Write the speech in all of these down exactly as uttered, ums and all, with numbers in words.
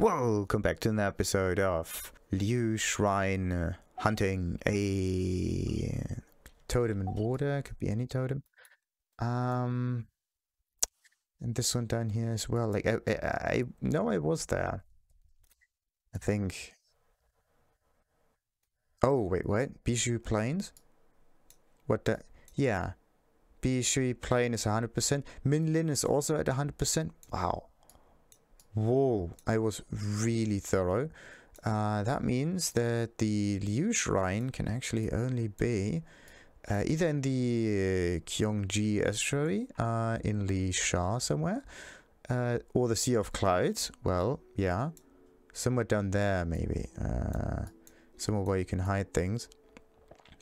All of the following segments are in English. Welcome back to an episode of Liyue Shrine, hunting a totem in water. Could be any totem. Um, and this one down here as well. Like I, I, I no, I was there. I think. Oh wait, what? Bijou Plains? What the? Yeah, Bishui Plain is one hundred percent. Minlin is also at one hundred percent. Wow. Whoa, I was really thorough. Uh, that means that the Liyue Shrine can actually only be uh, either in the uh, Qiongji Estuary, uh, in Li Sha somewhere, uh, or the Sea of Clouds. Well, yeah, somewhere down there maybe. Uh, somewhere where you can hide things.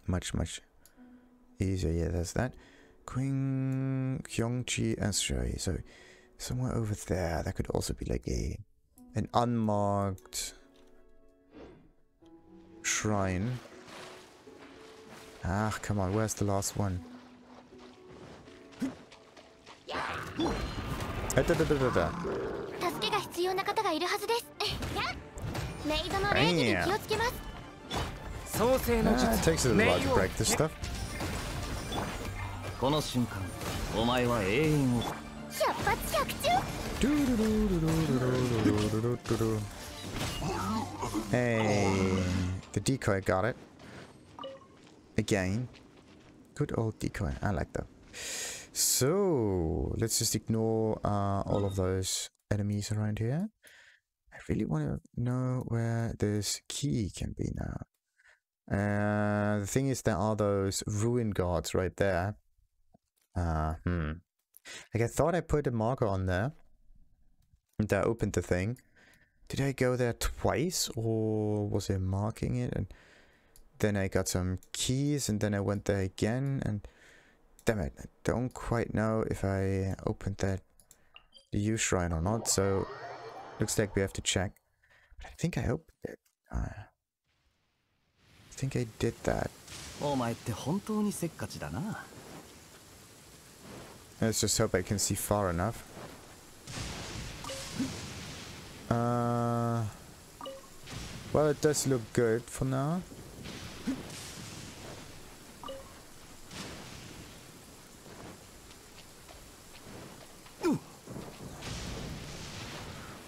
Much, much easier. Yeah, that's that. Qing Qiongji Estuary. So somewhere over there, that could also be like a an unmarked shrine. Ah, come on, where's the last one? Ah, it takes a while to break this stuff. Hey, the decoy got it. Again. Good old decoy. I like that. So, let's just ignore uh, all of those enemies around here. I really want to know where this key can be now. Uh, the thing is, there are those ruin guards right there. Uh, hmm. Like, I thought I put a marker on there, and I opened the thing. Did I go there twice, or was I marking it? And then I got some keys, and then I went there again, and damn it, I don't quite know if I opened that Liyue Shrine or not, so looks like we have to check. But I think I opened it. Uh, I think I did that. Let's just hope I can see far enough. Uh, well, it does look good for now.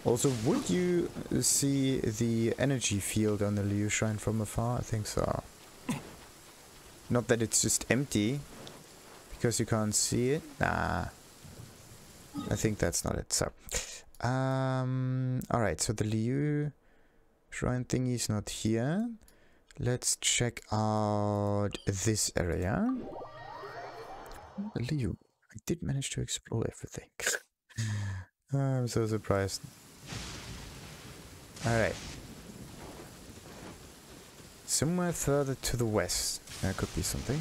Also, would you see the energy field on the Liyue Shrine from afar? I think so. Not that it's just empty. Because you can't see it? Nah. I think that's not it, so. Um, Alright, so the Liyue Shrine thingy is not here. Let's check out this area. The Liyue. I did manage to explore everything. Oh, I'm so surprised. Alright. Somewhere further to the west. There could be something.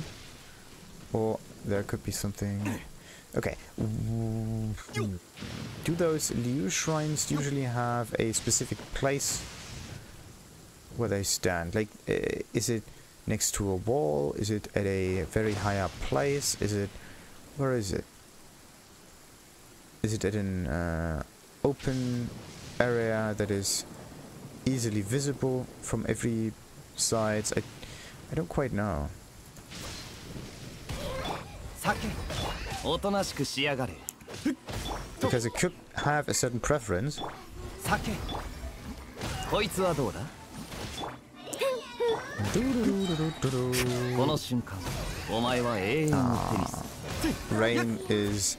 Or there could be something. Okay. Do those Liyue Shrines usually have a specific place where they stand? Like, uh, is it next to a wall? Is it at a very high up place? Is it... Where is it? Is it at an uh, open area that is easily visible from every side? I, I don't quite know. Because it could have a certain preference. Ah, rain is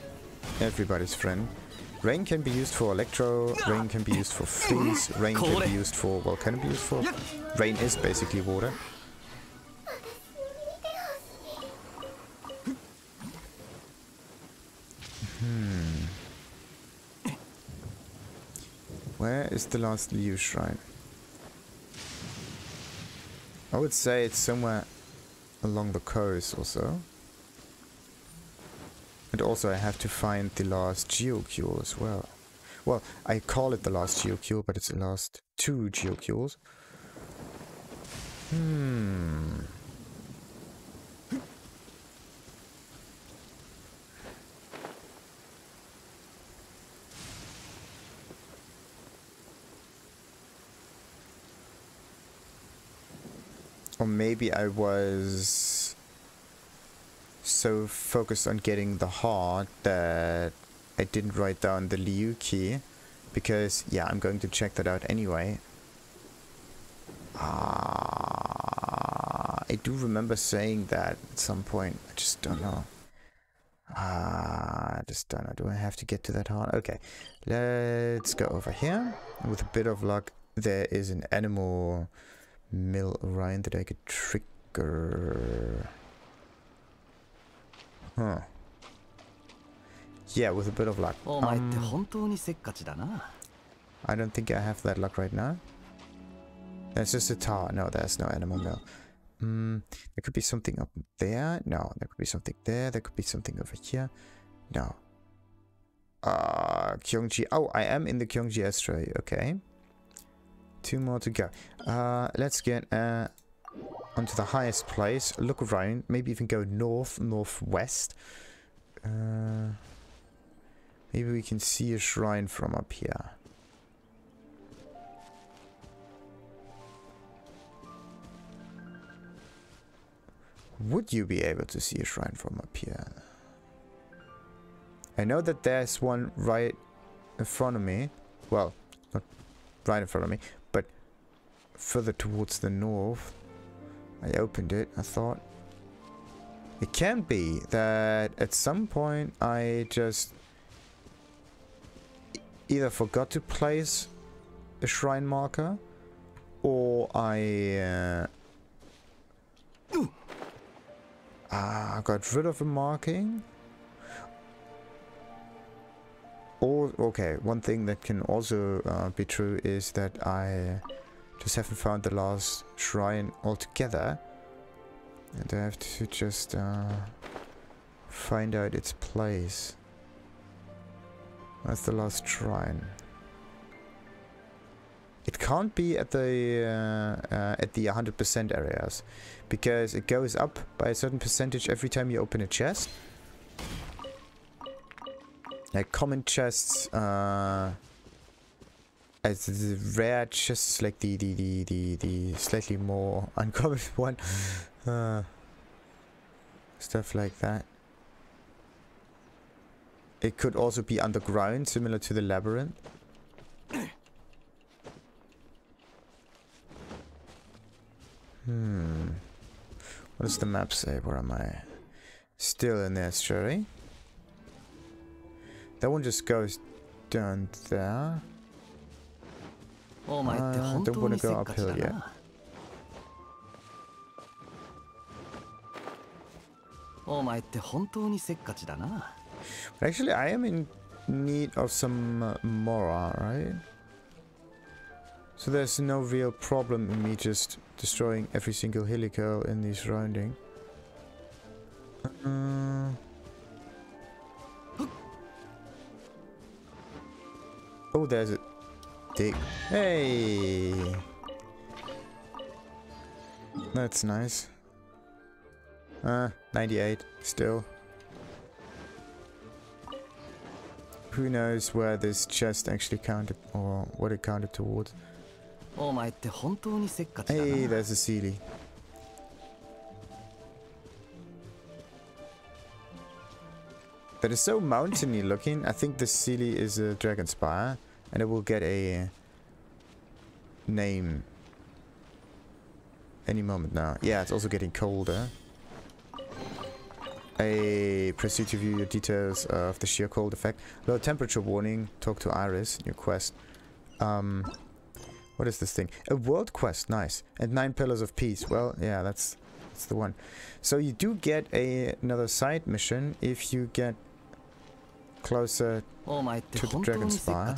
everybody's friend. Rain can be used for electro, rain can be used for freeze, rain can be used for, well, can it be used for? Rain is basically water. Where is the last Liyue Shrine? I would say it's somewhere along the coast or so. And also I have to find the last geocule as well. Well, I call it the last geocule, but it's the last two geocules. Hmm. Or maybe I was so focused on getting the heart that I didn't write down the Liyue key, because yeah, I'm going to check that out anyway. Ah, I do remember saying that at some point. I just don't know. Ah, I just don't know. Do I have to get to that heart? Okay, let's go over here. With a bit of luck, there is an animal Mill Orion that I could trigger. Huh. Yeah, with a bit of luck. Um, I don't think I have that luck right now. That's just a tower. No, there's no animal mill. Mm, there could be something up there. No, there could be something there. There could be something over here. No. Uh, Qiongji. Oh, I am in the Qiongji Estuary. Okay. Two more to go. Uh, let's get uh, onto the highest place. Look around. Maybe even go north, northwest. Uh, maybe we can see a shrine from up here. Would you be able to see a shrine from up here? I know that there's one right in front of me. Well, not right in front of me, but further towards the north. I opened it, I thought. It can be that at some point I just either forgot to place a shrine marker, or I uh, uh, got rid of a marking. Or, okay, one thing that can also uh, be true is that I just haven't found the last shrine altogether. And I have to just uh, find out its place. That's the last shrine. It can't be at the uh, uh, at the one hundred percent areas, because it goes up by a certain percentage every time you open a chest. Like common chests, uh, as the rare chests, like the the the the, the slightly more uncommon one, uh, stuff like that. It could also be underground, similar to the labyrinth. Hmm. What does the map say? Where am I? Still in the estuary. That one just goes down there. I don't want to go uphill yet. But actually, I am in need of some uh, Mora, right? So there's no real problem in me just destroying every single hilly girl in the surrounding. Uh, oh, there's a dig. Hey! That's nice. Uh, ninety-eight, still. Who knows where this chest actually counted, or what it counted towards. Hey, there's a Seelie. That is so mountainy looking. I think the Seelie is a Dragon Spire, and it will get a name any moment now. Yeah, it's also getting colder. A proceed to view the details of the sheer cold effect. Low temperature warning. Talk to Iris. New quest. Um, what is this thing? A world quest. Nice. And Nine Pillars of Peace. Well, yeah, that's that's the one. So you do get a, another side mission if you get closer to the Dragon Spire.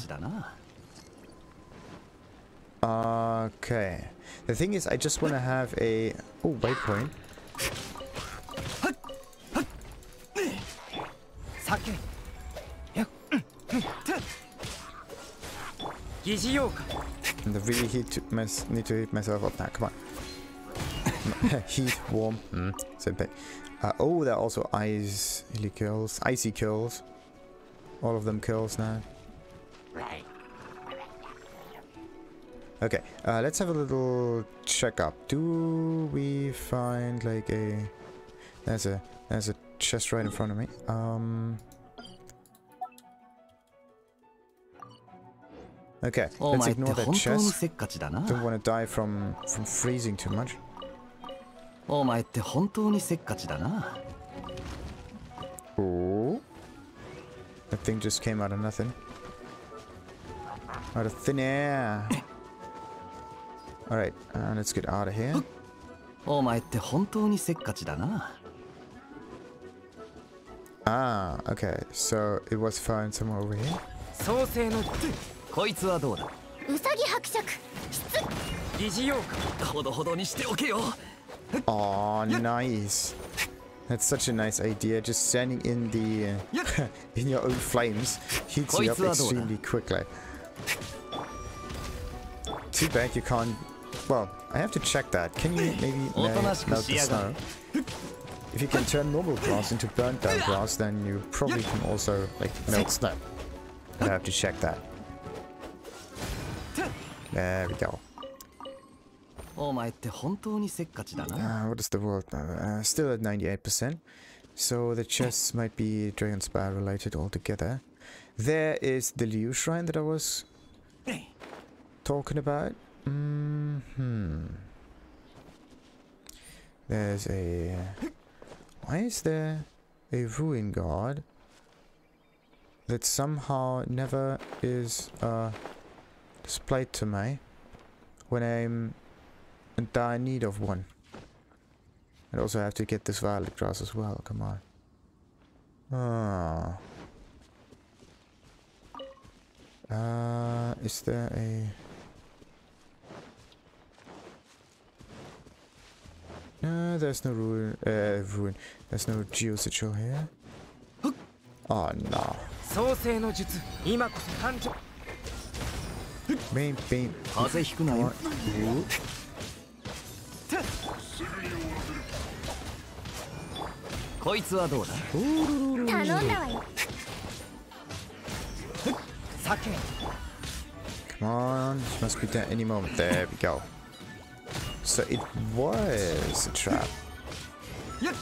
Okay. The thing is, I just want to have a oh waypoint. And I really heat to mess, need to heat myself up now. Come on. Heat, warm. Mm, same thing. Uh, oh, there are also ice, hilly curls. Icy curls. All of them curls now. Okay, uh, let's have a little checkup. Do we find like a... There's a there's a chest right in front of me. Um. Okay, let's ignore that chest. Don't want to die from from freezing too much. Oh, that thing just came out of nothing. Out of thin air. Alright, uh, let's get out of here. Ah, okay. So it was found somewhere over here. Oh, nice. That's such a nice idea. Just standing in the uh, in your own flames heats you up extremely quickly. Too bad you can't. Well, I have to check that. Can you maybe melt the snow? If you can turn normal grass into burnt down grass, then you probably can also like melt snow. I have to check that. There we go. Uh, what is the world now? Uh, still at ninety-eight percent. So the chests might be Dragon Spire related altogether. There is the Liyue Shrine that I was talking about. Mm-hmm. There's a... Why is there a ruin guard that somehow never is uh, displayed to me when I'm in dire need of one? I also have to get this violet grass as well, come on. Ah. Uh, is there a... No, there's no ruin. Uh, ruin. There's no Geo Sigil here. Oh no. Bing, bing. Come on, must be there any moment. There we go. So it was a trap. Uh,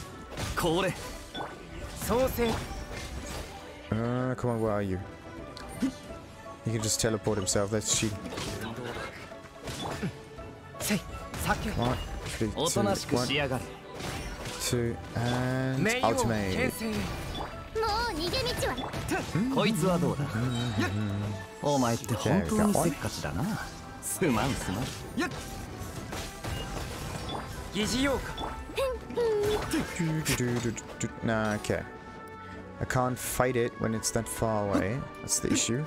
come on, where are you? He can just teleport himself, that's cheap. Come on, three, two, one, two, and ultimate. Mm-hmm. Nah, okay. I can't fight it when it's that far away. That's the issue.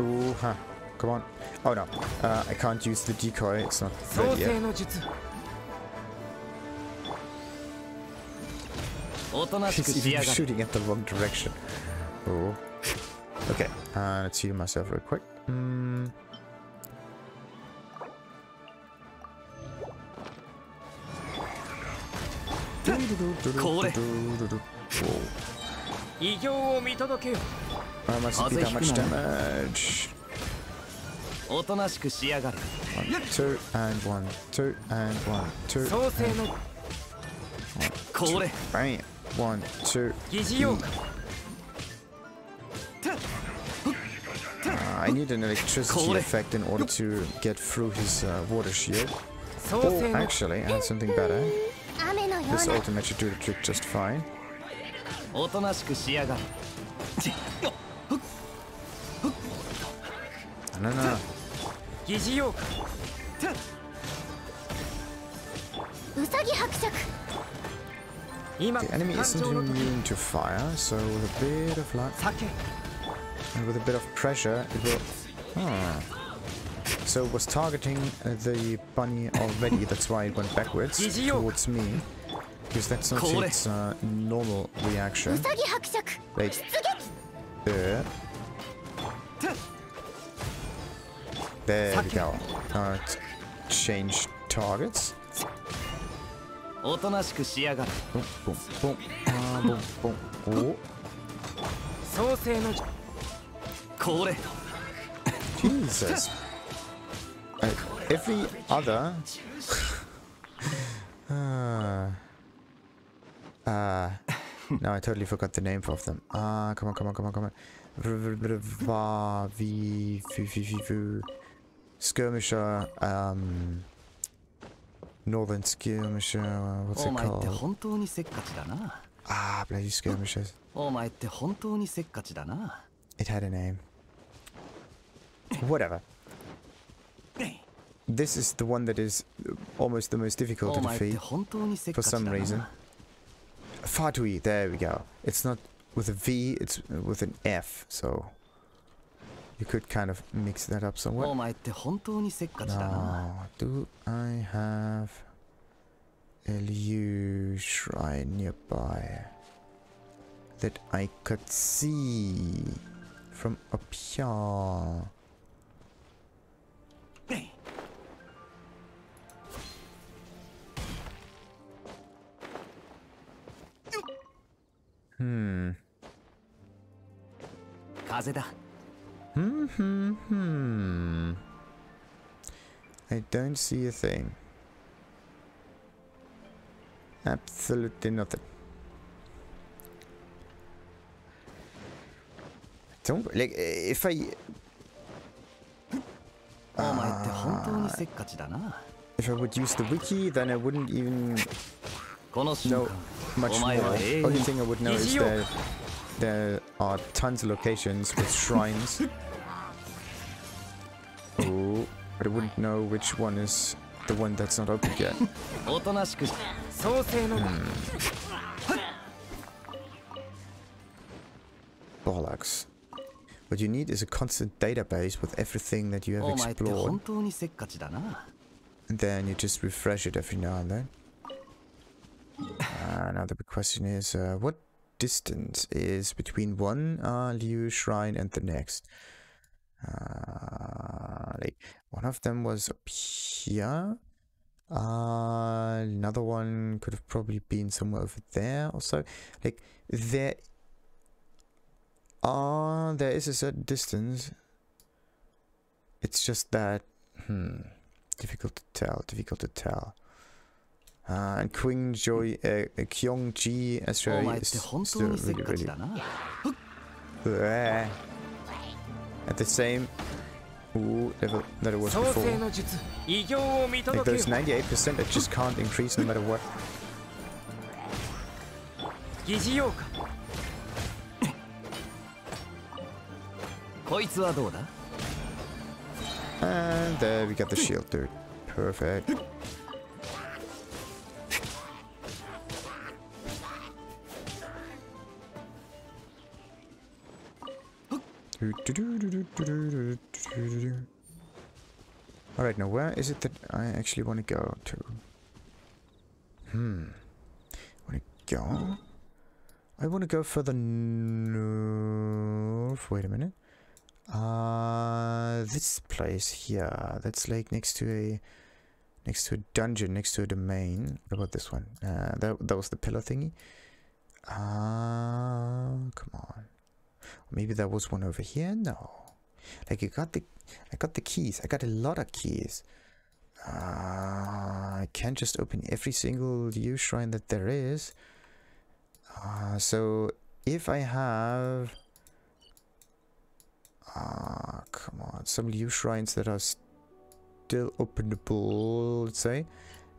Ooh, huh. Come on. Oh no. Uh, I can't use the decoy. It's not ready yet. He's even shooting at the wrong direction. Oh. Okay. Uh, let's heal myself real quick. Mm. I must be that much damage. One, two, and one, two, and one, two, and one, two. Bam. One, two, uh, I need an electricity effect in order to get through his uh, water shield. Oh, actually, I had something better. This ultimate should do the trick just fine. No, no, no. The enemy isn't immune to fire, so with a bit of luck and with a bit of pressure, it will... Oh. So it was targeting uh, the bunny already, that's why it went backwards towards me. Because that's not its uh, normal reaction. Wait. There. There we go. Uh, change targets. Boom, boom, boom. Uh, boom, boom. Oh. Jesus. Uh, every other. uh, uh, no, I totally forgot the name of them. Ah, uh, come on, come on, come on, come on. Skirmisher. Um, Northern Skirmisher. What's it called? Ah, bloody skirmishers. It had a name. Whatever. This is the one that is almost the most difficult to defeat for some reason. Fatui, there we go. It's not with a V, it's with an F, so you could kind of mix that up somewhat. Now, do I have a Liyue Shrine nearby that I could see from up here? Hmm. Hmm, hmm, hmm. I don't see a thing. Absolutely nothing. Don't, like, if I... Uh, if I would use the wiki, then I wouldn't even... No, much more. Only thing I would know is that there are tons of locations with shrines. Oh, but I wouldn't know which one is the one that's not open yet. Hmm. Bollocks. What you need is a constant database with everything that you have explored. And then you just refresh it every now and then. Uh, now the big question is, uh, what distance is between one uh, Liyue Shrine and the next? Uh, like one of them was up here. Uh, another one could have probably been somewhere over there or so. Like there, uh, there is a certain distance. It's just that, hmm, difficult to tell. Difficult to tell. Uh, and Qiongji uh, Qiongji Estuary is still really, really... Bleh. At the same ooh, level that it was before. Like those ninety-eight percent that just can't increase no matter what. And there we got the shield, dude. Perfect. Alright, now where is it that I actually want to go to? Hmm. I want to go? I want to go further north. Wait a minute. Uh, this place here. That's like next to a... Next to a dungeon, next to a domain. What about this one? Uh, that, that was the pillar thingy. Uh, come on. Maybe there was one over here. No, like you got the, I got the keys. I got a lot of keys. Uh, I can't just open every single Liyue Shrine that there is. Uh, so if I have, ah, uh, come on, some Liyue Shrines that are still openable, let's say,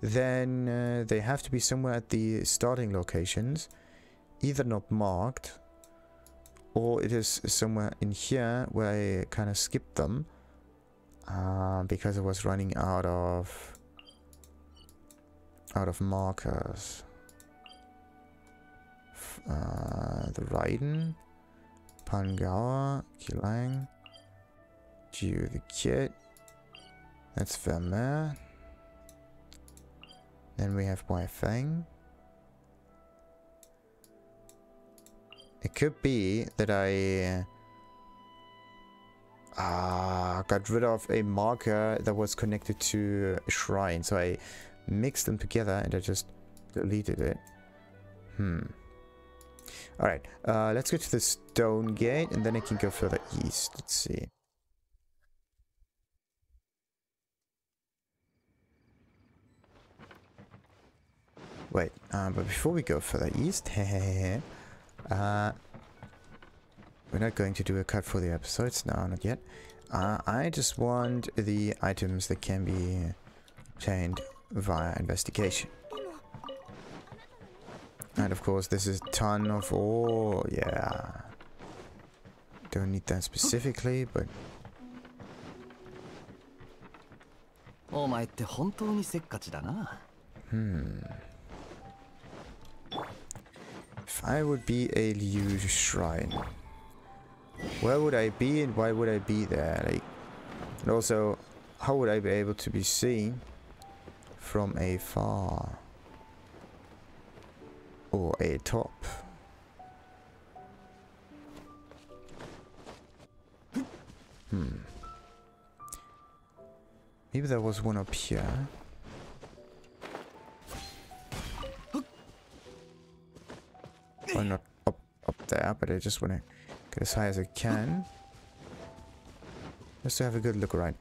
then uh, they have to be somewhere at the starting locations, either not marked. Or it is somewhere in here where I kind of skipped them uh, because I was running out of out of markers. F uh, the Raiden, Pangawa, Kilang, Jiu the Kid. That's Vermeer. Then we have Waifeng. It could be that I uh, got rid of a marker that was connected to a shrine, so I mixed them together and I just deleted it. Hmm. Alright, uh, let's go to the stone gate, and then I can go further east. Let's see. Wait, um, but before we go further east, uh, we're not going to do a cut for the episodes now, not yet. Uh, I just want the items that can be obtained via investigation. And of course, this is a ton of ore, yeah. Don't need that specifically, but... Hmm. If I would be a Liyue Shrine, where would I be and why would I be there? Like, and also, how would I be able to be seen from afar? Or a top. Hmm. Maybe there was one up here. Or not up, up there, but I just want to get as high as I can. Just to have a good look around.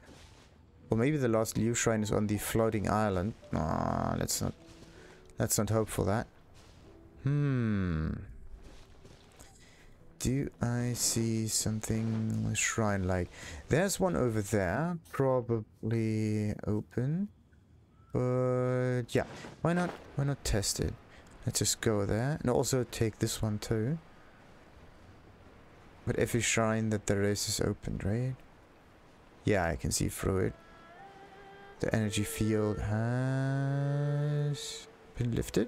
Or maybe the last Liyue Shrine is on the floating island. Ah, let's not, let's not hope for that. Hmm. Do I see something shrine-like? There's one over there, probably open. But yeah, why not? Why not test it? Let's just go there, and also take this one too. But every shrine that there is is open, right? Yeah, I can see through it. The energy field has been lifted.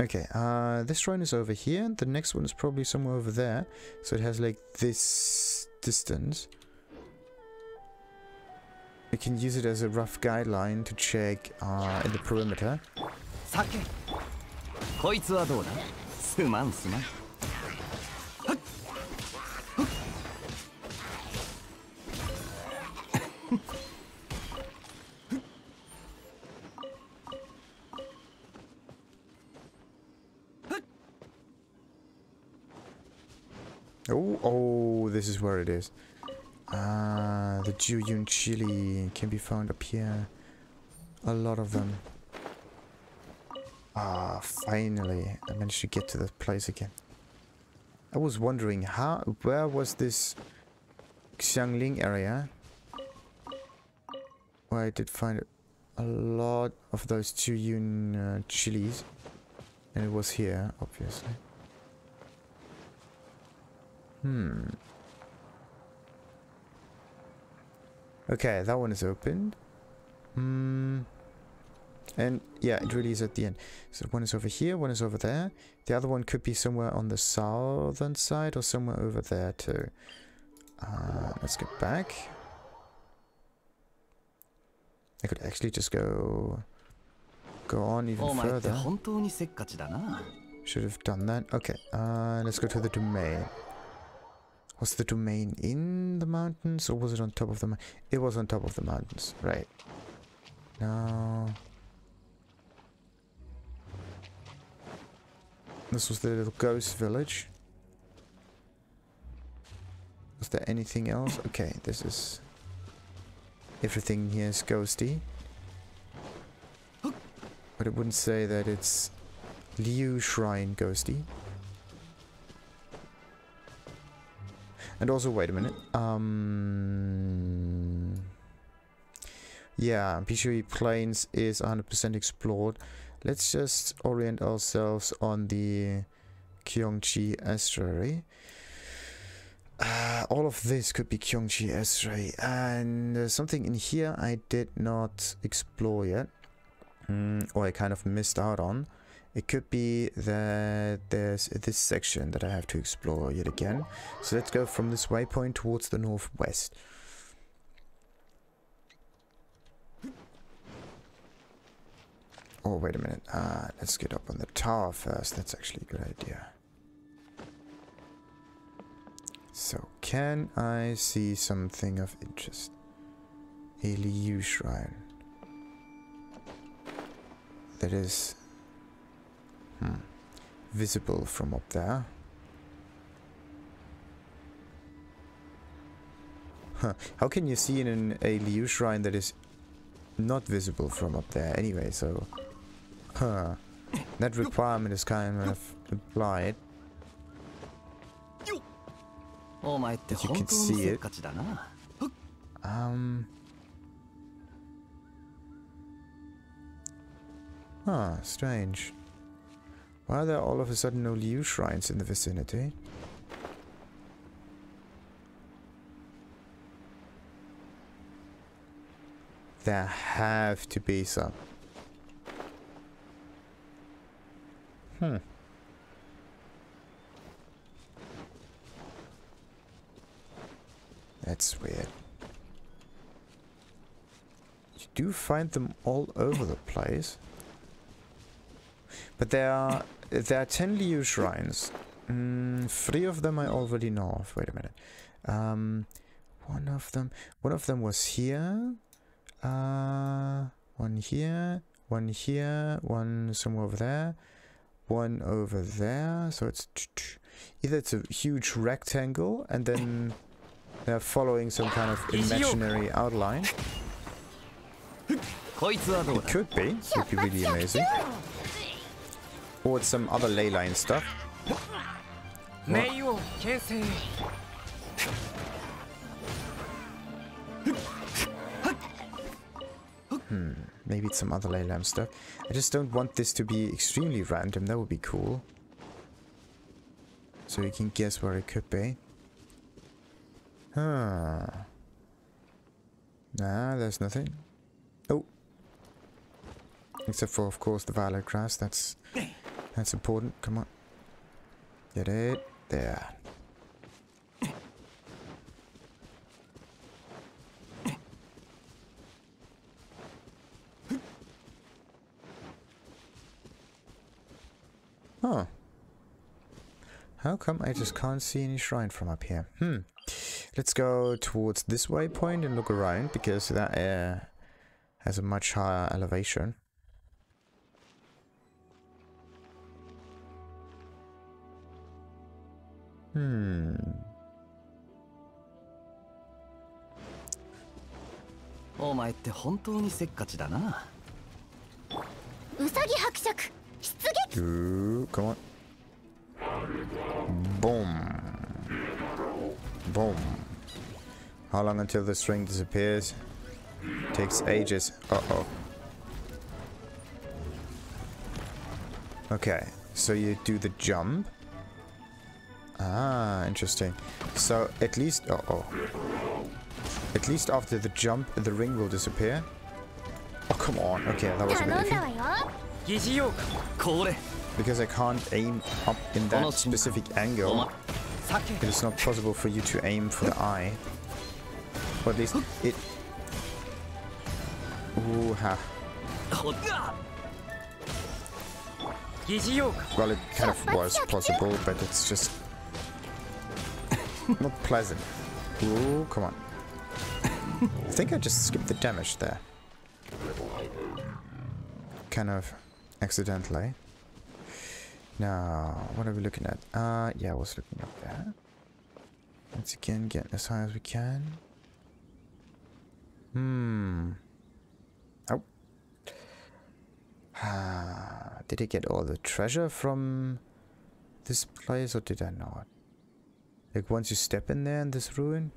Okay, uh, this shrine is over here, and the next one is probably somewhere over there, so it has like this distance. We can use it as a rough guideline to check uh, in the perimeter. Oh, oh, this is where it is. Ah, the Jueyun Chilis can be found up here. A lot of them. Ah, finally, I managed to get to the place again. I was wondering how, where was this Xiangling area? Where I did find a lot of those Jueyun uh, Chilis, and it was here, obviously. Hmm. Okay, that one is opened. Hmm. And yeah, it really is at the end. So one is over here, one is over there. The other one could be somewhere on the southern side or somewhere over there too. Uh, let's get back. I could actually just go go on even further. Should have done that. Okay, uh, let's go to the domain. Was the domain in the mountains, or was it on top of the mountains? It was on top of the mountains, right. Now... this was the little ghost village. Was there anything else? Okay, this is... everything here is ghosty. But it wouldn't say that it's Liyue Shrine ghosty. And also, wait a minute, um, yeah, Bishui Plains is one hundred percent explored. Let's just orient ourselves on the Qiongji Estuary. Uh, all of this could be Qiongji Estuary, and uh, something in here I did not explore yet, mm, or I kind of missed out on. It could be that there's this section that I have to explore yet again. So let's go from this waypoint towards the northwest. Oh, wait a minute. Uh, let's get up on the tower first. That's actually a good idea. So, can I see something of interest? A Liyue Shrine. that is hmm, visible from up there. Huh. How can you see in an, a Liyue shrine that is not visible from up there anyway, so... Huh. That requirement is kind of implied. That you can see it. Um... Ah, strange. Why are there all of a sudden no Liyue shrines in the vicinity? There have to be some. Hmm. That's weird. You do find them all over the place. But there are there are ten Liyue shrines. Mm, three of them I already know of. Wait a minute. Um, one of them, one of them was here. Uh, one here, one here, one somewhere over there, one over there. So it's either it's a huge rectangle, and then they're following some kind of imaginary outline. It could be. It would be really amazing. Or it's some other ley line stuff. Well, hmm, maybe it's some other ley line stuff. I just don't want this to be extremely random. That would be cool. So you can guess where it could be. Huh. Nah, there's nothing. Oh. Except for, of course, the violet grass. That's... That's important. Come on. Get it. There. Huh. How come I just can't see any shrine from up here? Hmm. Let's go towards this waypoint and look around, because that uh, has a much higher elevation. Hmm. Ooh, come on. Boom. Boom. How long until the string disappears? Takes ages. Uh-oh. Okay, so you do the jump. Ah, interesting. So at least, uh oh, at least after the jump, the ring will disappear. Oh come on! Okay, that was a bit iffy. Because I can't aim up in that specific angle, it is not possible for you to aim for the eye. Or at least it. Ooh ha. Well, it kind of was possible, but it's just. Not pleasant. Ooh, come on. I think I just skipped the damage there. Kind of accidentally. Now, what are we looking at? Uh, yeah, I was looking up there. Let's again get as high as we can. Hmm. Oh. Ah, did I get all the treasure from this place or did I not? Like, once you step in there in this ruin?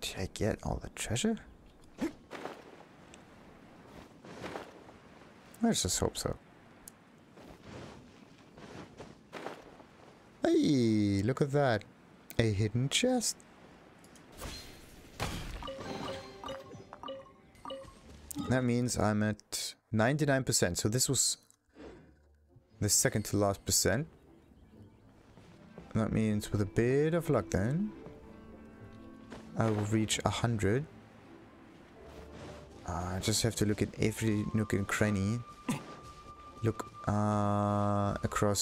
Did I get all the treasure? Let's just hope so. Hey, look at that. A hidden chest. That means I'm at ninety-nine percent, so this was... the second to last percent. That means with a bit of luck then I will reach a hundred. uh, I just have to look at every nook and cranny, look uh, across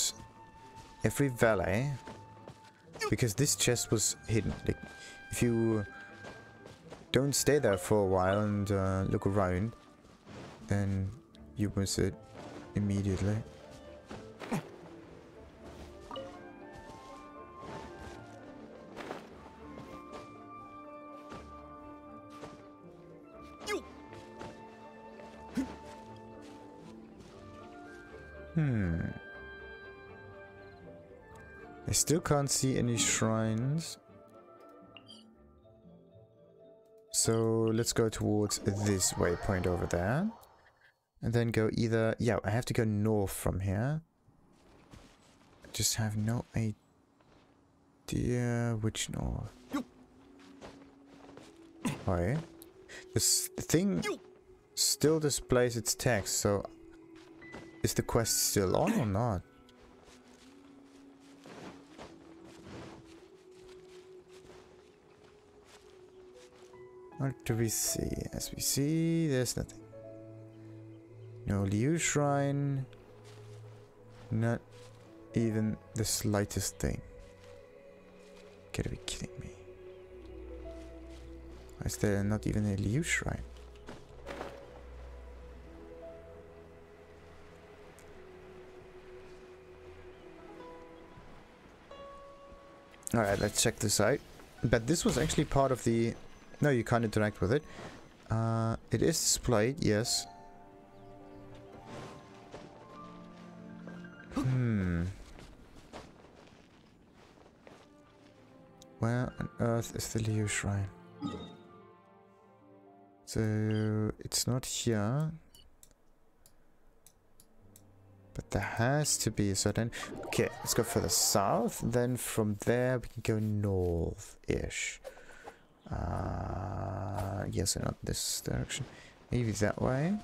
every valley, because this chest was hidden. Like, if you don't stay there for a while and uh, look around, then you miss it immediately. Hmm. I still can't see any shrines. So let's go towards this waypoint over there. And then go either... Yeah, I have to go north from here. I just have no idea which north. Alright. This thing still displays its text, so... Is the quest still on or not? What do we see? As we see, there's nothing. No Liyue Shrine. Not even the slightest thing. Gotta be kidding me. Why is there not even a Liyue Shrine? Alright, let's check this out. But this was actually part of the... No, you can't interact with it. Uh, it is displayed, yes. Hmm. Where on earth is the Liyue Shrine? So, it's not here. But there has to be a certain... Okay, let's go further south. Then from there we can go north-ish. Uh, yes, not this direction. Maybe that way.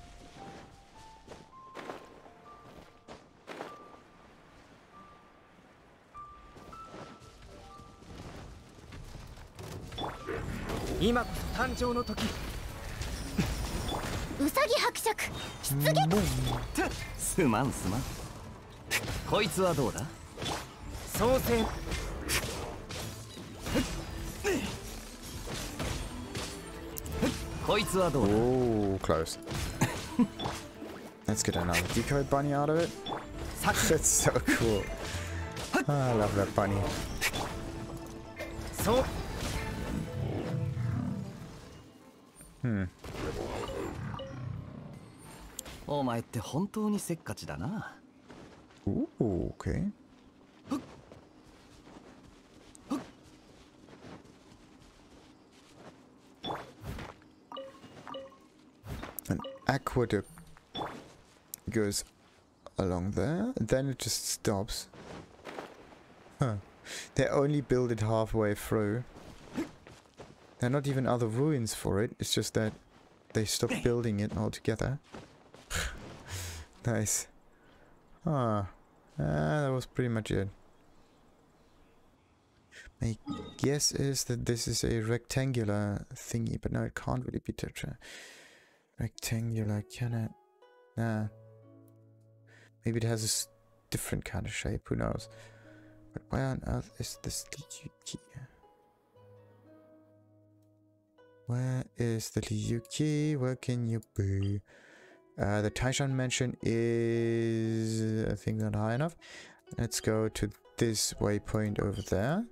Oh, close. Let's get another decoy bunny out of it. That's so cool. Oh, I love that bunny. Hmm. Ooh, okay. An aqueduct goes along there, then it just stops. Huh. They only build it halfway through. There are not even other ruins for it, it's just that they stopped building it altogether. Nice. Ah, ah, that was pretty much it. My guess is that this is a rectangular thingy, but no, it can't really be tetra. Rectangular, can it? Nah. Maybe it has a s different kind of shape, who knows. But where on earth is this Liyue key? Where is the Liyue key? Where can you be? Uh, the Taishan Mansion is... I think not high enough. Let's go to this waypoint over there.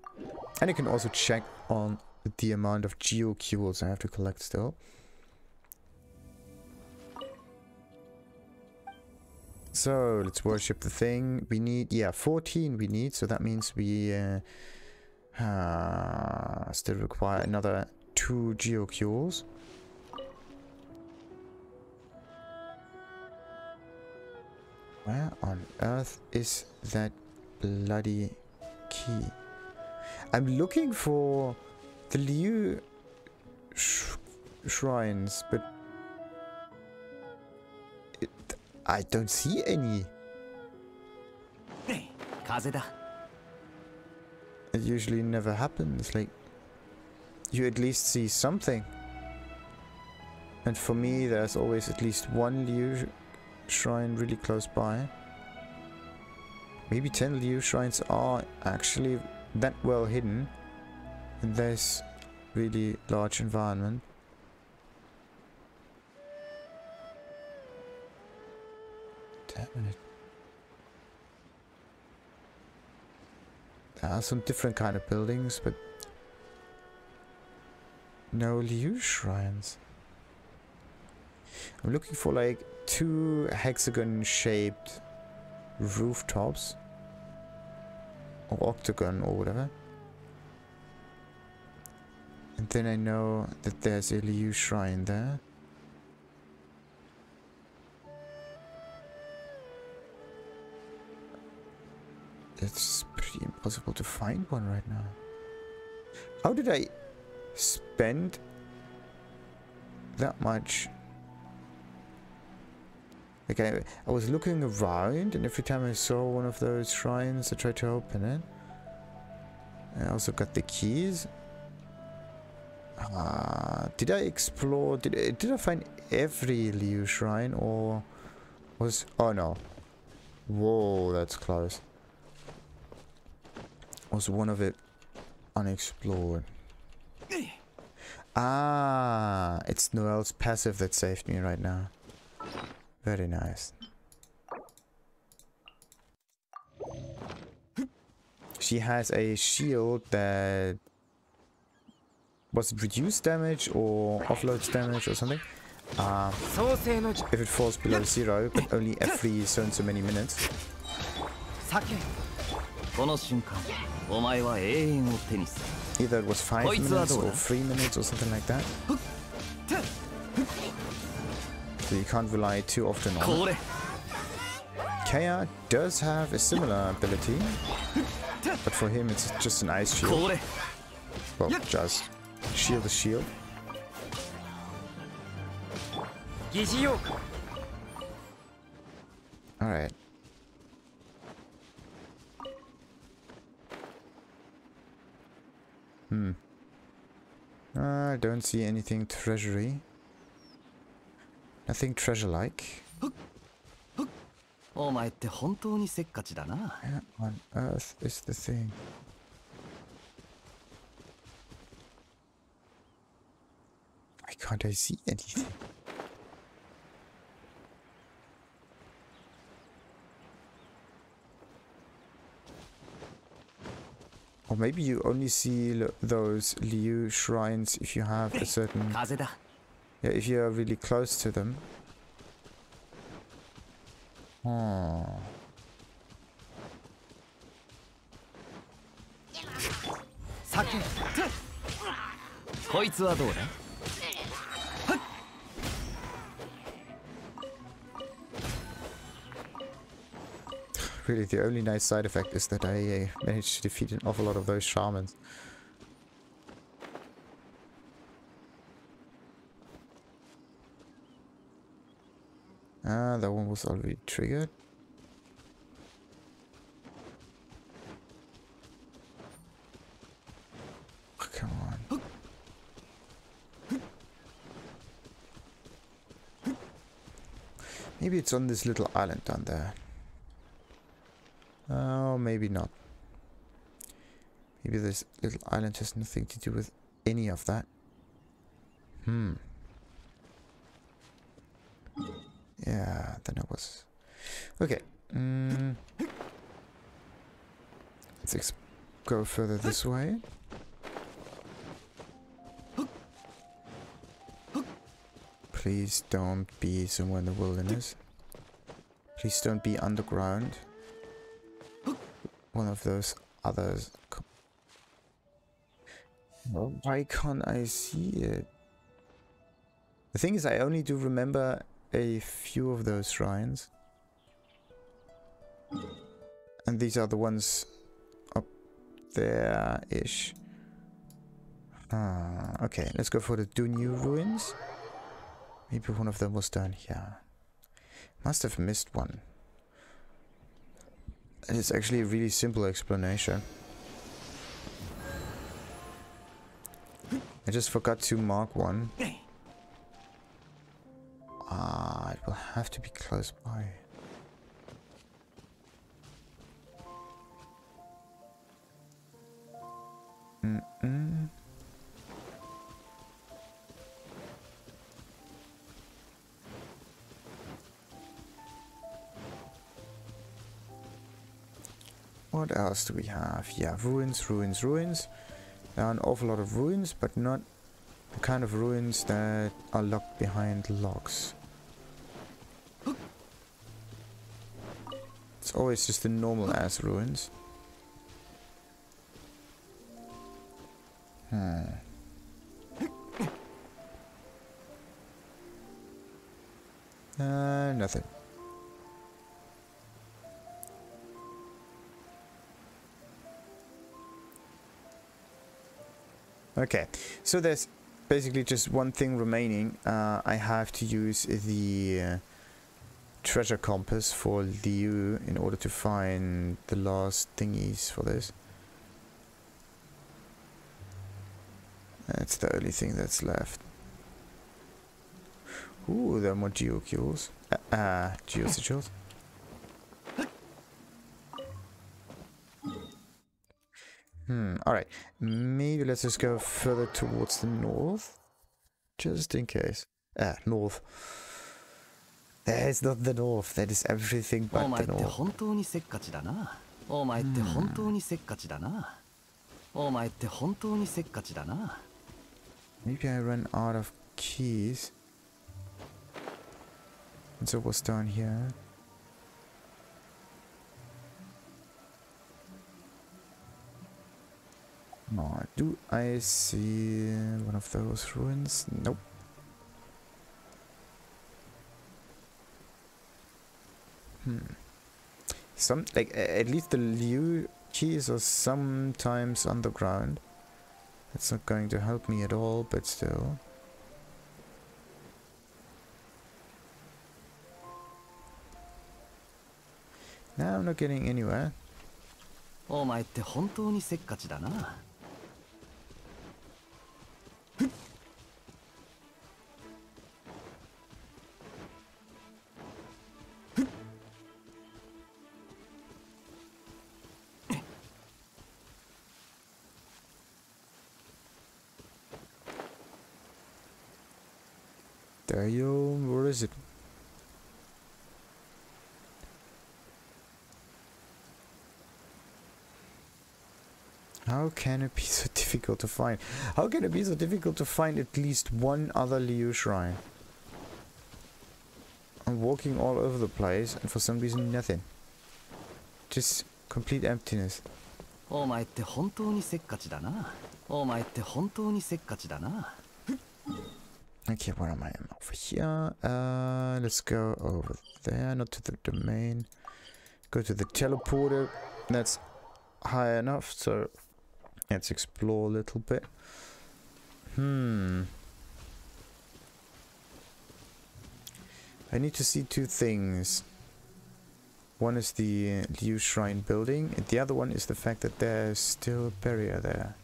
And you can also check on the amount of geocules I have to collect still. So, let's worship the thing. We need, yeah, fourteen we need, so that means we uh, uh, still require another two geocules. Where on earth is that bloody key? I'm looking for the Liyue sh shrines, but... It, I don't see any. It usually never happens, like, you at least see something. And for me, there's always at least one Liyue Shrine really close by. Maybe ten Liyue Shrines are actually that well hidden in this really large environment. Contaminated. There are some different kind of buildings, but no Liyue shrines. I'm looking for like two hexagon-shaped rooftops or octagon or whatever. And then I know that there's a Liyue shrine there. It's pretty impossible to find one right now. How did I spend that much? Okay, I was looking around, and every time I saw one of those shrines, I tried to open it. I also got the keys. Uh, did I explore? Did I, did I find every Liyue shrine, or was... Oh, no. Whoa, that's close. Was one of it unexplored? Ah, it's Noel's passive that saved me right now. Very nice. She has a shield that... Was it reduced damage or offloads damage or something? Uh, if it falls below zero, but only every so and so many minutes. Either it was five minutes or three minutes or something like that. So you can't rely too often on it. Kaya does have a similar ability, but for him it's just an ice shield. Well, just shield the shield. Alright. Hmm. I don't see anything treasury. Nothing treasure-like. What on earth is the thing? Why can't I see anything? Or maybe you only see l those Liyue shrines if you have a certain... Yeah, if you are really close to them. Hmm. Really, the only nice side effect is that I uh, managed to defeat an awful lot of those shamans. Ah, that one was already triggered. Oh, come on. Maybe it's on this little island down there. Oh, maybe not. Maybe this little island has nothing to do with any of that. Hmm. Yeah, then I was... Okay. Mm. Let's ex go further this way. Please don't be somewhere in the wilderness. Please don't be underground. One of those others. Well, why can't I see it? The thing is, I only do remember... a few of those shrines, and these are the ones up there ish. Ah, okay, let's go for the Dunyu ruins. Maybe one of them was down here. Must have missed one. And it's actually a really simple explanation. I just forgot to mark one. Ah, it will have to be close by. Mm-mm. What else do we have? Yeah, ruins, ruins, ruins. There are an awful lot of ruins, but not the kind of ruins that are locked behind locks. It's always just the normal-ass ruins. Hmm. Uh, nothing. Okay, so there's basically just one thing remaining. Uh, I have to use the uh, treasure compass for Liyue in order to find the last thingies for this. That's the only thing that's left. Ooh, there are more geocules. Ah, uh, uh, Geo Sigils. Hmm, alright. Maybe let's just go further towards the north. Just in case. Ah, north. That is not the north, that is everything but the north. Hmm. Maybe I ran out of keys. And so what's down here? Oh, do I see one of those ruins? Nope. Hmm. Some, like, at least the Liyue keys are sometimes underground. That's not going to help me at all, but still. Now I'm not getting anywhere. There you, where is it? How can it be so difficult to find? How can it be so difficult to find at least one other Liyue Shrine? I'm walking all over the place and for some reason nothing. Just complete emptiness. Okay, where am I? I'm over here. Uh, let's go over there, not to the domain. Go to the teleporter. That's high enough, so let's explore a little bit. Hmm. I need to see two things. One is the uh, Liyue Shrine building, and the other one is the fact that there's still a barrier there.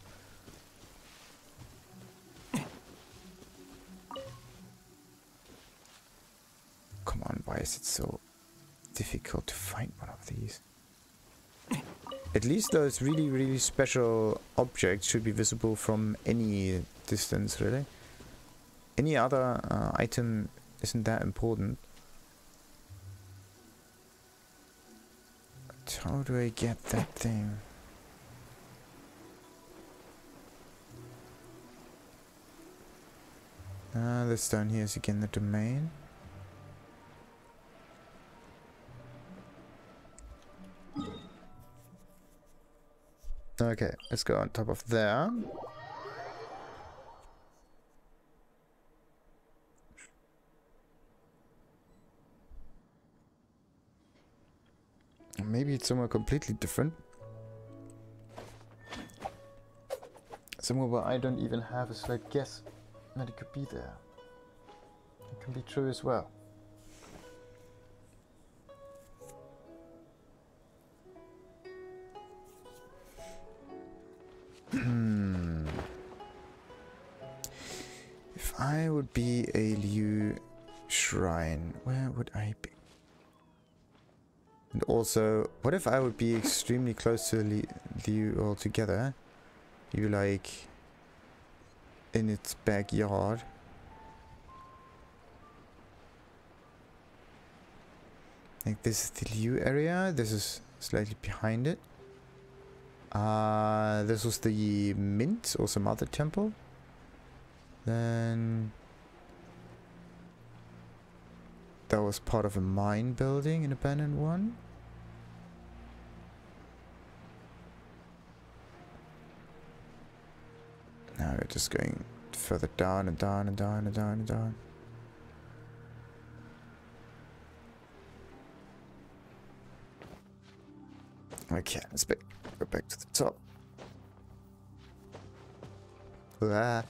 Come on, why is it so difficult to find one of these? At least those really, really special objects should be visible from any distance, really. Any other uh, item isn't that important. But how do I get that thing? Ah, this down here is again the domain. Okay, let's go on top of there. Maybe it's somewhere completely different. Somewhere where I don't even have a slight guess that it could be there. It can be true as well. Hmm. If I would be a Liyue Shrine, where would I be? And also, what if I would be extremely close to Li Liyue altogether? You like in its backyard? Like this is the Liyue area, this is slightly behind it. Uh, this was the mint or some other temple. Then that was part of a mine building, an abandoned one. Now we're just going further down and down and down and down and down. Okay, let's back, go back to the top. Ah.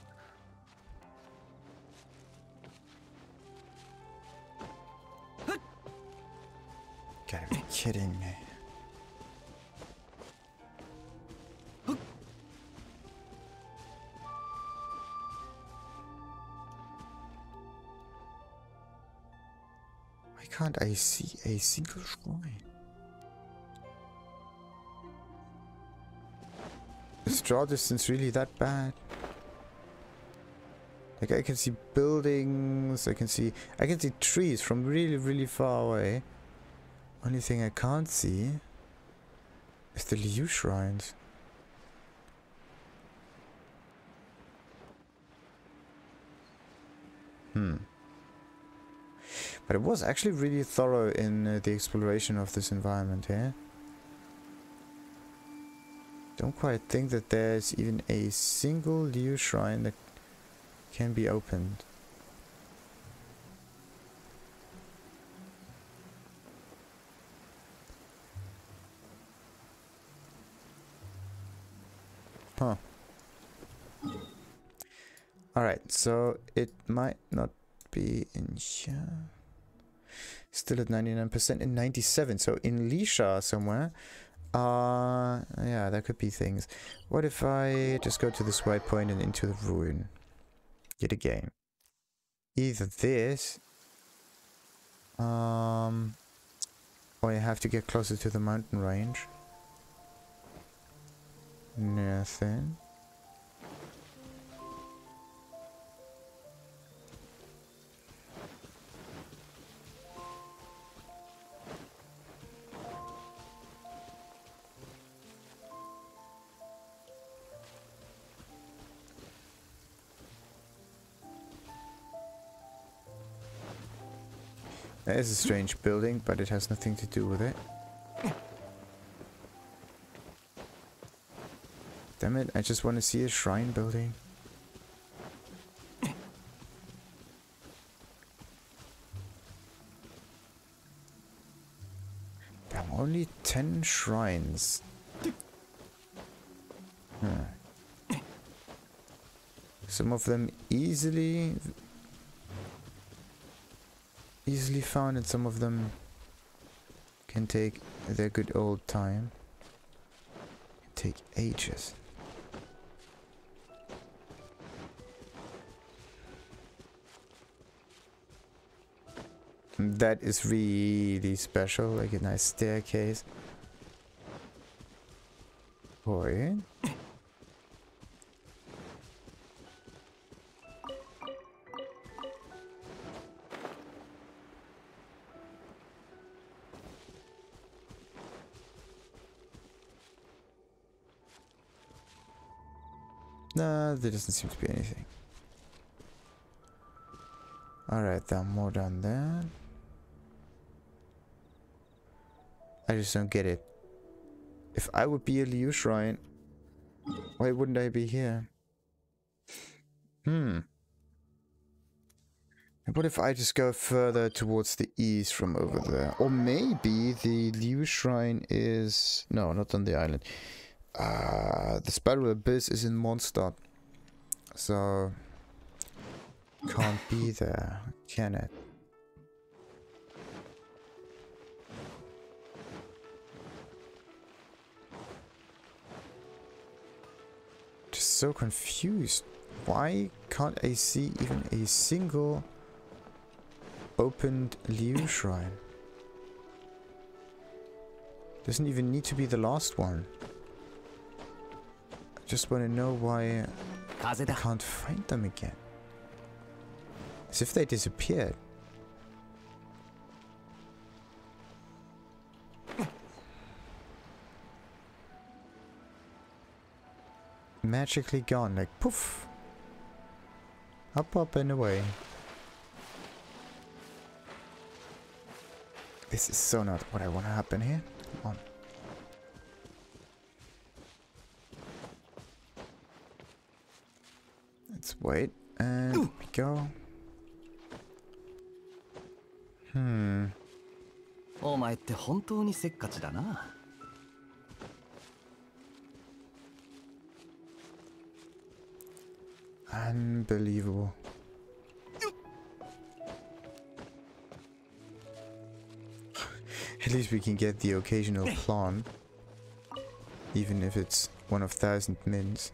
Gotta be kidding me. Why can't I see a single shrine? Is draw distance really that bad? Like, I can see buildings, I can see I can see trees from really, really far away. Only thing I can't see is the Liyue shrines. Hmm. But it was actually really thorough in uh, the exploration of this environment here. Don't quite think that there's even a single Liyue shrine that can be opened. Huh. Alright, so it might not be in here. Still at ninety-nine percent and ninety-seven, so in Li Sha somewhere. Uh, yeah, there could be things. What if I just go to this white point and into the ruin? Yet again. Either this, um, or I have to get closer to the mountain range. Nothing. That is a strange building, but it has nothing to do with it. Damn it, I just want to see a shrine building. Damn, only ten shrines. Huh. Some of them easily... Easily found, and some of them can take their good old time. Take ages. And that is really special, like a nice staircase. Boy. No, there doesn't seem to be anything. Alright, then more down there. I just don't get it. If I would be a Liyue shrine, why wouldn't I be here? Hmm. And what if I just go further towards the east from over there? Or maybe the Liyue shrine is... No, not on the island. Uh, the Spiral Abyss is in Mondstadt, so can't be there, can it? Just so confused. Why can't I see even a single opened Liyue shrine? Doesn't even need to be the last one. Just want to know why I can't find them again. As if they disappeared. magically gone, like poof, up, up and away. This is so not what I want to happen here. Come on. Let's wait and ooh, we go. Hmm. Unbelievable. At least we can get the occasional pawn, even if it's one of thousand mins.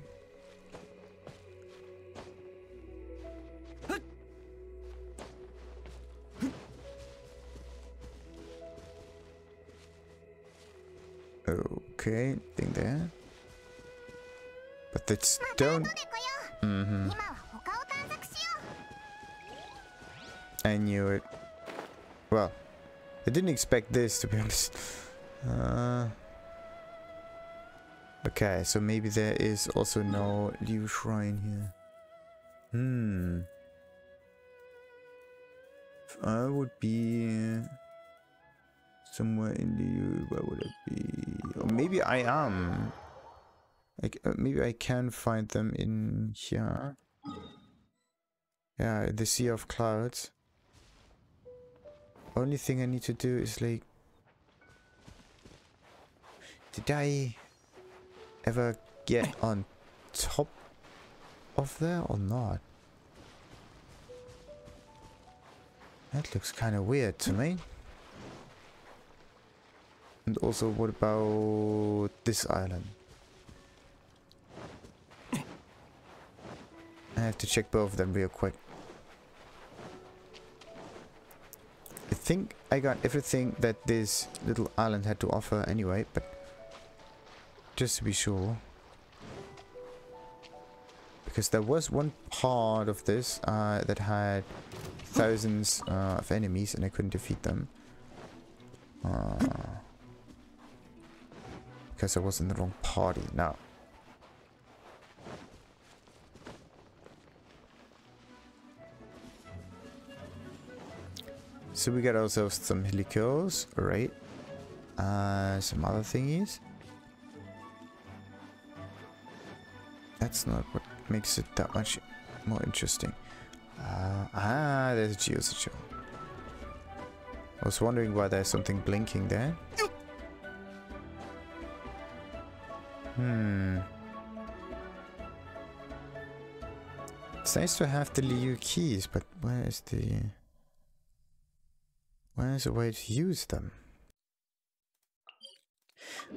Okay, thing there. But the stone. Mm-hmm. I knew it. Well, I didn't expect this, to be honest. Uh, okay, so maybe there is also no Liyue Shrine here. Hmm. I would be somewhere in Liyue. Where would I be? Or maybe I am. I, uh, maybe I can find them in here. Yeah, the Sea of Clouds. Only thing I need to do is like... Did I ever get on top of there or not? That looks kind of weird to me. And also, what about this island? I have to check both of them real quick. I think I got everything that this little island had to offer anyway, but just to be sure. Because there was one part of this uh, that had thousands uh, of enemies and I couldn't defeat them. Uh, because I was in the wrong party. Now. So we got ourselves some helicos, right? Uh, some other thingies. That's not what makes it that much more interesting. Uh, ah, there's a Geo Sigil. I was wondering why there's something blinking there. Hmm. It's nice to have the Liyue keys, but where is the... Where's a way to use them?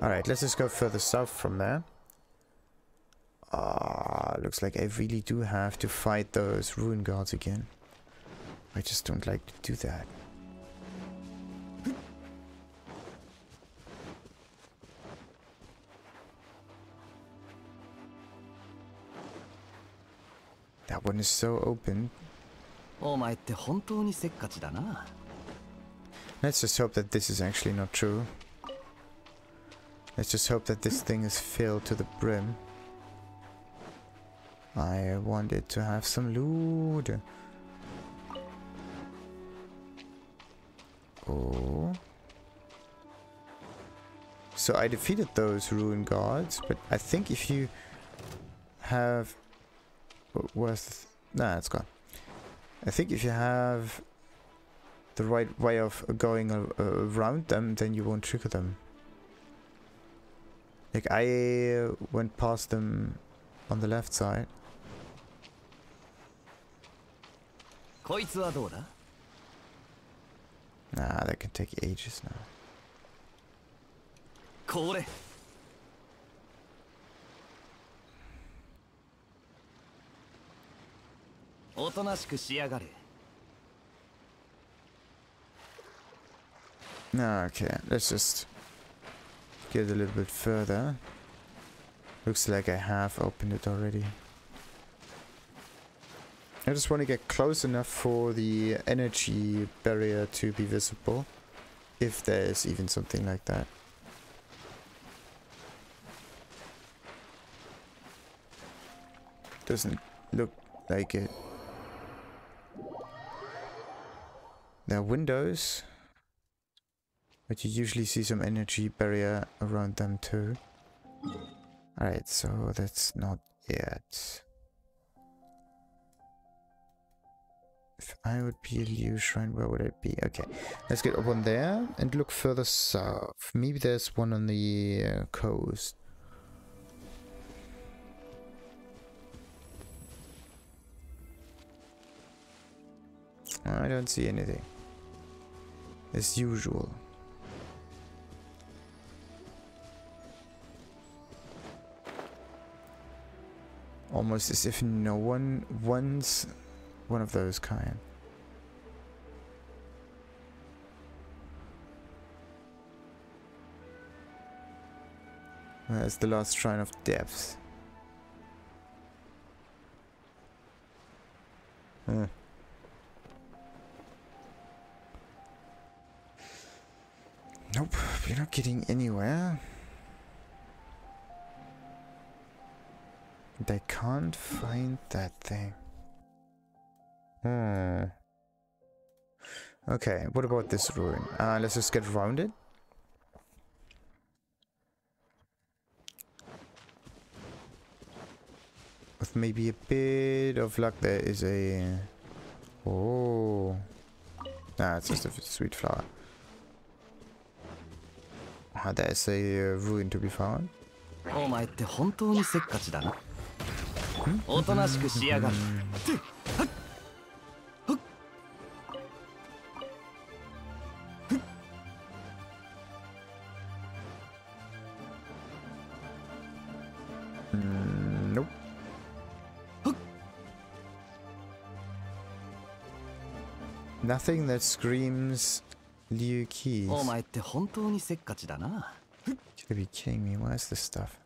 Alright, let's just go further south from there. Ah, oh, looks like I really do have to fight those ruin guards again. I just don't like to do that. That one is so open. Let's just hope that this is actually not true. Let's just hope that this thing is filled to the brim. I wanted to have some loot. Oh. So I defeated those ruin guards, but I think if you have... Where's the... Nah, it's gone. I think if you have... the right way of going uh, around them, then you won't trigger them. Like, I uh, went past them on the left side. Nah, that can take ages now. Okay, let's just get a little bit further. Looks like I have opened it already. I just want to get close enough for the energy barrier to be visible. If there is even something like that. Doesn't look like it. There are windows, but you usually see some energy barrier around them too. Alright, so that's not it. If I would be a Liyue Shrine, where would I be? Okay, let's get up on there and look further south. Maybe there's one on the uh, coast. I don't see anything, as usual. Almost as if no one wants one of those kind. That's the last shrine of depths. Huh. Nope, we're not getting anywhere. And I can't find that thing. Hmm. Okay, what about this ruin? Uh, let's just get around it. With maybe a bit of luck, there is a... Oh. Nah, it's just a sweet flower. Ah, there is a uh, ruin to be found. Mm, nope. Nothing that screams Liyue keys. You gotta be kidding me, where's this stuff?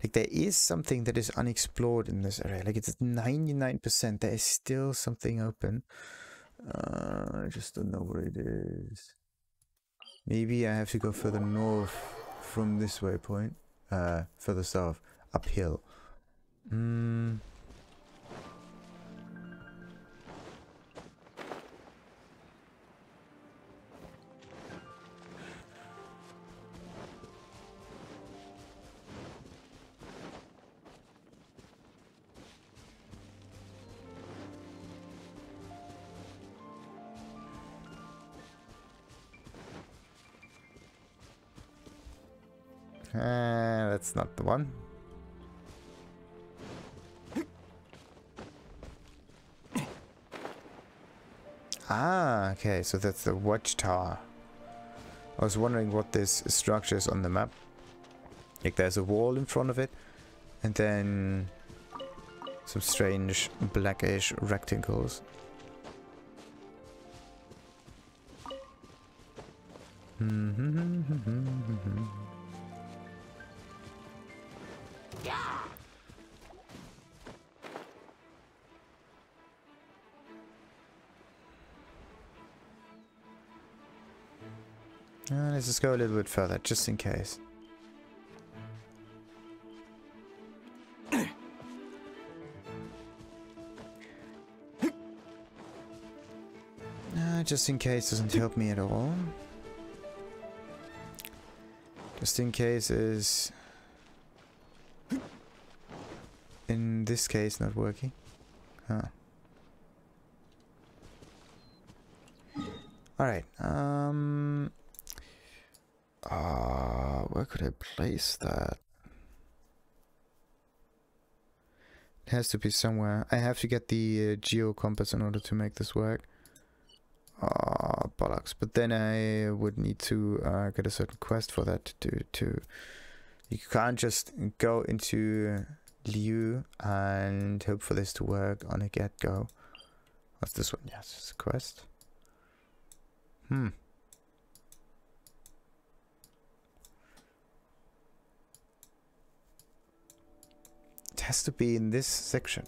Like, there is something that is unexplored in this area. Like, it's at ninety-nine percent. There is still something open. Uh, I just don't know where it is. Maybe I have to go further north from this waypoint. Uh, further south. Uphill. Mm. Uh, that's not the one. Ah, okay, so that's the watchtower. I was wondering what this structure is on the map. Like, there's a wall in front of it, and then some strange blackish rectangles. Mm-hmm. Uh, let's just go a little bit further, just in case. uh, just in case doesn't help me at all. Just in case is... In this case, not working. Huh. Alright, um... Ah, uh, where could I place that? It has to be somewhere. I have to get the uh, geo compass in order to make this work. Ah, uh, bollocks. But then I would need to uh, get a certain quest for that to do too. You can't just go into Liyue and hope for this to work on a get-go. What's this one? Yes, it's a quest. Hmm. has to be in this section.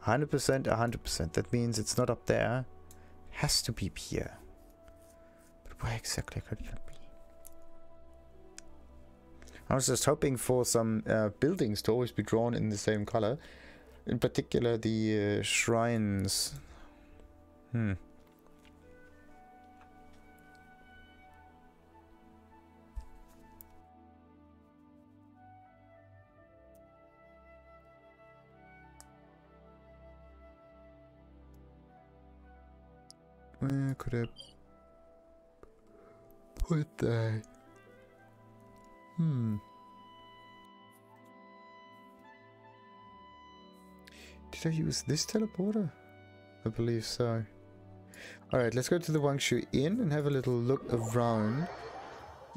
one hundred percent, one hundred percent. That means it's not up there. It has to be here. But where exactly could it be? I was just hoping for some uh, buildings to always be drawn in the same color. In particular, the uh, shrines. Hmm. Where could I put that? Hmm. Did I use this teleporter? I believe so. Alright, let's go to the Wangshu Inn and have a little look around.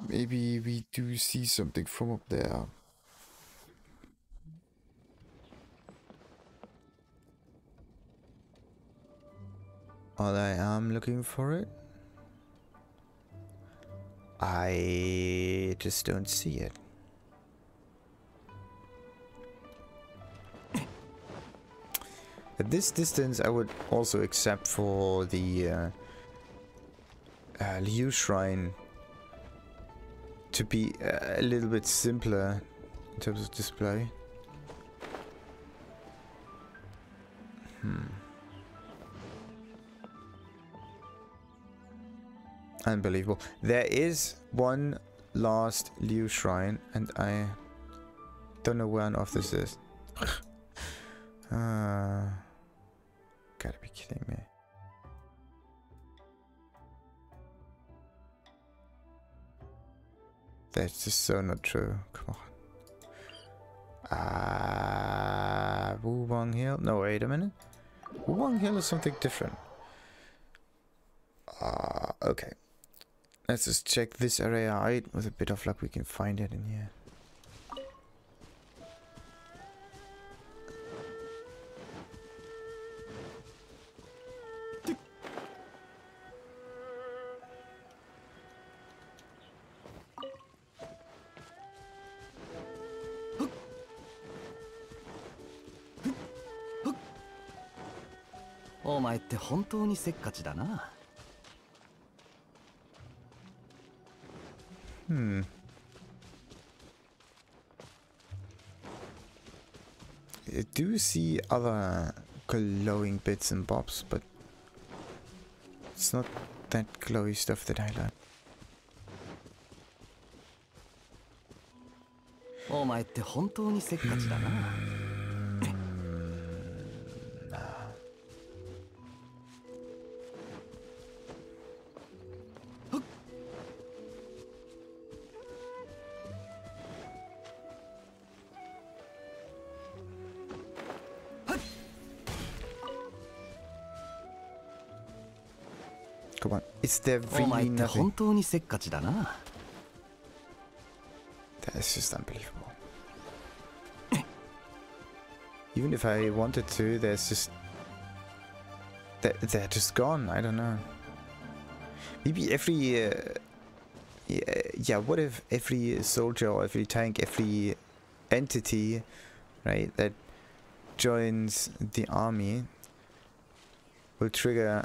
Maybe we do see something from up there. While I am looking for it, I just don't see it. At this distance, I would also accept for the uh, uh, Liyue Shrine to be a little bit simpler in terms of display. Hmm. Unbelievable. There is one last Liyue Shrine, and I don't know where on earth this is. uh, gotta be kidding me. That's just so not true. Come on. Ah, uh, Wu Wang Hill. No, wait a minute. Wu Wang Hill is something different. Ah, uh, okay. Let's just check this area out. With a bit of luck, we can find it in here. Oh, my, you're really stubborn. Hmm. I do see other glowing bits and bobs, but it's not that glowy stuff that I like. Oh my, you're really stubborn. There really nothing. That is just unbelievable. Even if I wanted to, there's just they're, they're just gone. I don't know. Maybe every uh, yeah, yeah. What if every soldier or every tank, every entity, right, that joins the army will trigger.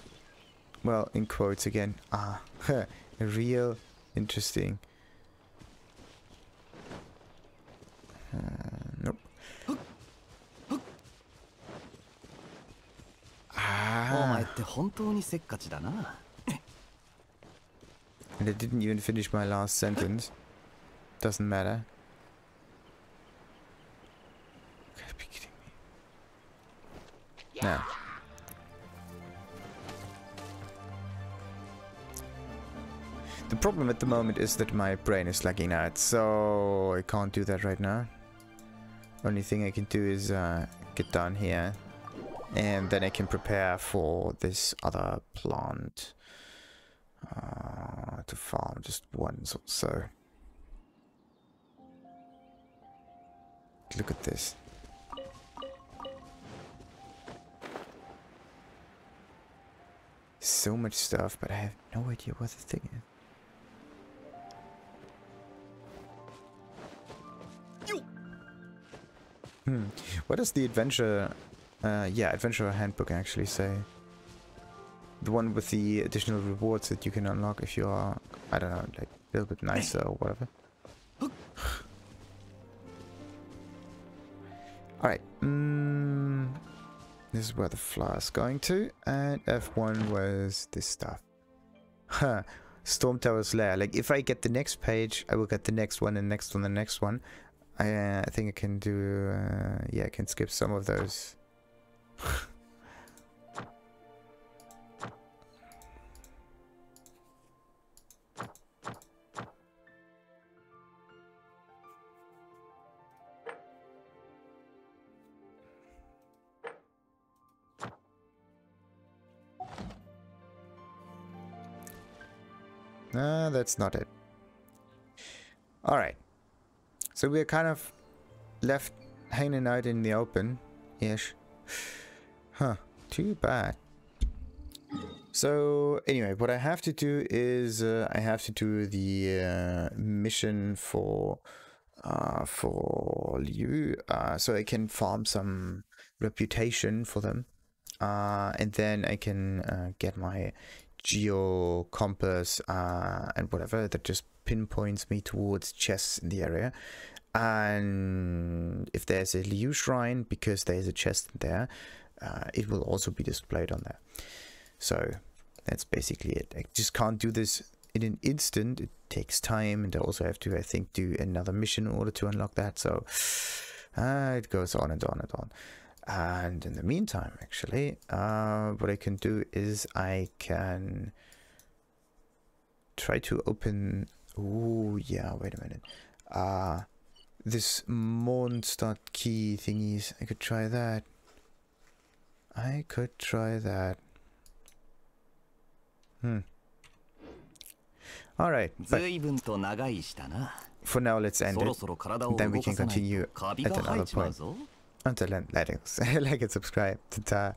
Well, in quotes again. Ah, real interesting. Uh, nope. Ah. And I didn't even finish my last sentence. Doesn't matter. You gotta be kidding me. No. The problem at the moment is that my brain is lagging out, so I can't do that right now. Only thing I can do is uh, get down here, and then I can prepare for this other plant uh, to farm just once or so. Look at this. So much stuff, but I have no idea what the thing is. Hmm. What does the adventure... Uh, yeah, adventure handbook actually say? The one with the additional rewards that you can unlock if you are, I don't know, like a little bit nicer or whatever. Alright. Mm, this is where the flyer's going to. And F one was this stuff. Huh. Storm Tower's Lair. Like, if I get the next page, I will get the next one, and next one, the next one. I, uh, I think I can do... Uh, yeah, I can skip some of those. No, that's not it. Alright. So we're kind of left hanging out in the open. Ish. Huh. Too bad. So, anyway, what I have to do is uh, I have to do the uh, mission for uh, for Liyue. Uh, so I can farm some reputation for them. Uh, and then I can uh, get my... Geo compass uh, and whatever that just pinpoints me towards chests in the area, and if there's a Liyue Shrine, because there's a chest in there, uh, it will also be displayed on there. So that's basically it. I just can't do this in an instant. It takes time, and I also have to, I think, do another mission in order to unlock that. So uh, it goes on and on and on. And in the meantime, actually, uh, what I can do is I can try to open... Oh, yeah, wait a minute. Uh, this Mondstadt key thingies, I could try that. I could try that. Hmm. Alright, for now let's end it, and then we can continue at another point. Until then, like and subscribe. Ta-ta.